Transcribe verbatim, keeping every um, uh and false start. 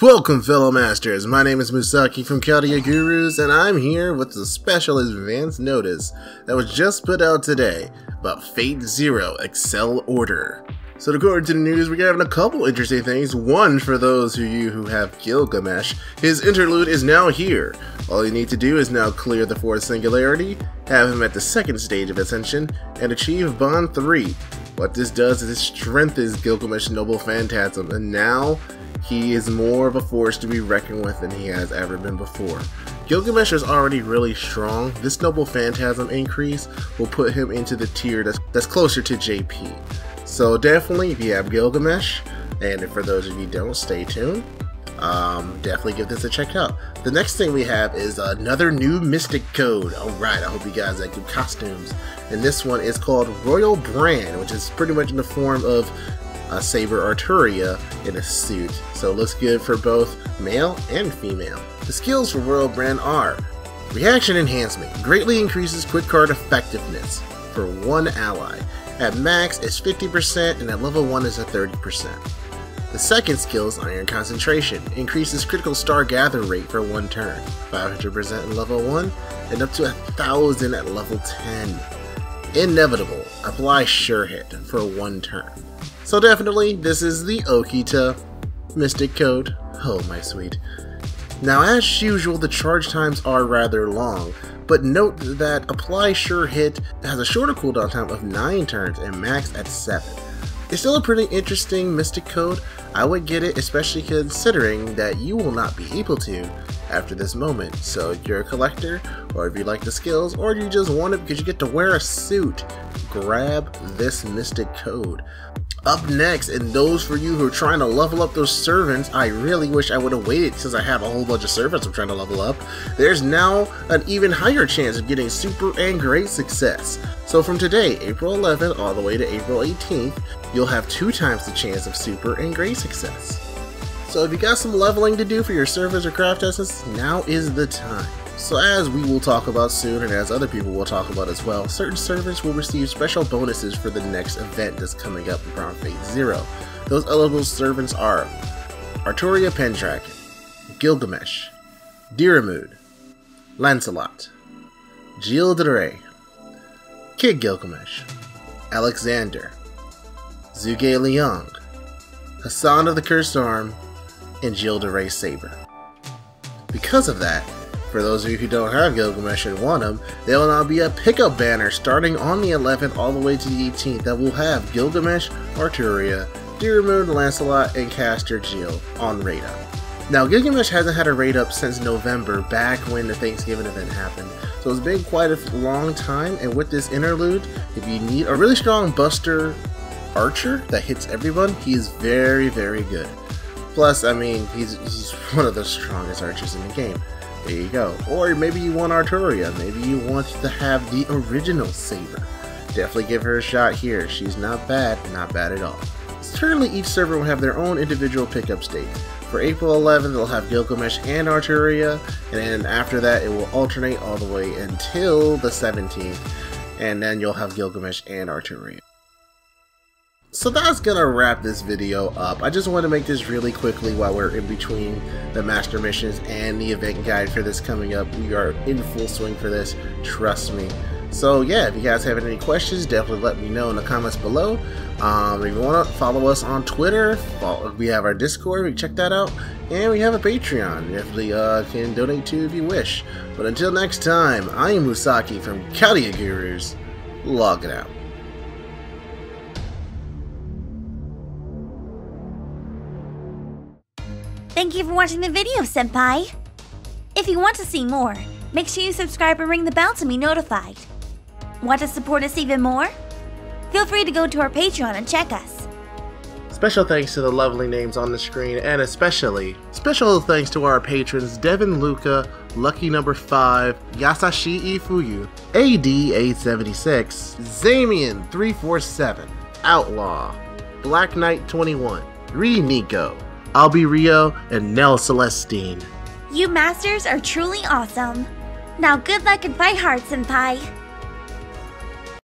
Welcome, fellow masters. My name is Musaki from Chaldea Gurus, and I'm here with a special advance notice that was just put out today about Fate Zero Excel Order. So to go over to the news, we're having a couple interesting things. One, for those of you who have Gilgamesh, his interlude is now here. All you need to do is now clear the fourth singularity, have him at the second stage of ascension, and achieve Bond three. What this does is it strengthens Gilgamesh Noble Phantasm, and now he is more of a force to be reckoned with than he has ever been before. Gilgamesh is already really strong. This Noble Phantasm increase will put him into the tier that's, that's closer to J P. So definitely, if you have Gilgamesh, and for those of you who don't, stay tuned. Um, definitely give this a check out. The next thing we have is another new Mystic Code. Alright, I hope you guys like new costumes. And this one is called Royal Brand, which is pretty much in the form of Uh, Saber Artoria in a suit, so it looks good for both male and female. The skills for Royal Brand are Reaction Enhancement, greatly increases quick card effectiveness for one ally. At max it's fifty percent and at level one is at thirty percent. The second skill is Iron Concentration, increases critical star gather rate for one turn, five hundred percent at level one and up to one thousand at level ten. Inevitable, apply Sure Hit for one turn. So definitely, this is the Okita Mystic Code. Oh my sweet. Now as usual, the charge times are rather long, but note that Apply Sure Hit has a shorter cooldown time of nine turns and max at seven. It's still a pretty interesting Mystic Code. I would get it, especially considering that you will not be able to after this moment. So if you're a collector, or if you like the skills, or you just want it because you get to wear a suit, grab this Mystic Code. Up next, and those for you who are trying to level up those servants, I really wish I would have waited since I have a whole bunch of servants I'm trying to level up. There's now an even higher chance of getting super and great success. So from today, April eleventh all the way to April eighteenth, you'll have two times the chance of super and great success. So if you got some leveling to do for your servants or craft essence, now is the time. So as we will talk about soon, and as other people will talk about as well, certain servants will receive special bonuses for the next event that's coming up around Fate Zero. Those eligible servants are Artoria Pendragon, Gilgamesh, Diarmuid, Lancelot, Gilles de Rais, Kid Gilgamesh, Alexander, Zhuge Liang, Hassan of the Cursed Arm, and Gilderay Saber. Because of that, for those of you who don't have Gilgamesh and want them, there will now be a pickup banner starting on the eleventh all the way to the eighteenth that will have Gilgamesh, Artoria, Diarmuid, Lancelot, and Castor Gil on raid up. Now Gilgamesh hasn't had a raid up since November, back when the Thanksgiving event happened, so it's been quite a long time. And with this interlude, if you need a really strong buster archer that hits everyone, he is very, very good. Plus, I mean, he's, he's one of the strongest archers in the game. There you go. Or maybe you want Artoria, maybe you want to have the original Saber. Definitely give her a shot here. She's not bad, not bad at all. Certainly each server will have their own individual pickup state. For April eleventh they'll have Gilgamesh and Artoria, and then after that it will alternate all the way until the seventeenth, and then you'll have Gilgamesh and Artoria. So that's gonna wrap this video up. I just want to make this really quickly while we're in between the master missions and the event guide for this coming up. We are in full swing for this, trust me. So yeah, if you guys have any questions, definitely let me know in the comments below. Um, if you want to follow us on Twitter, follow, we have our Discord, we check that out, and we have a Patreon. You definitely uh, can donate to if you wish. But until next time, I am Musaki from Chaldea Gurus, logging out. Thank you for watching the video, Senpai! If you want to see more, make sure you subscribe and ring the bell to be notified. Want to support us even more? Feel free to go to our Patreon and check us. Special thanks to the lovely names on the screen, and especially, special thanks to our patrons Devin Luca, Lucky Number five, Yasashii Fuyu, A D eight seventy-six, Zamian three forty-seven, Outlaw, Black Knight twenty-one, ReNiko, Albireo, and Nell Celestine. You masters are truly awesome. Now good luck and fight hard, Senpai.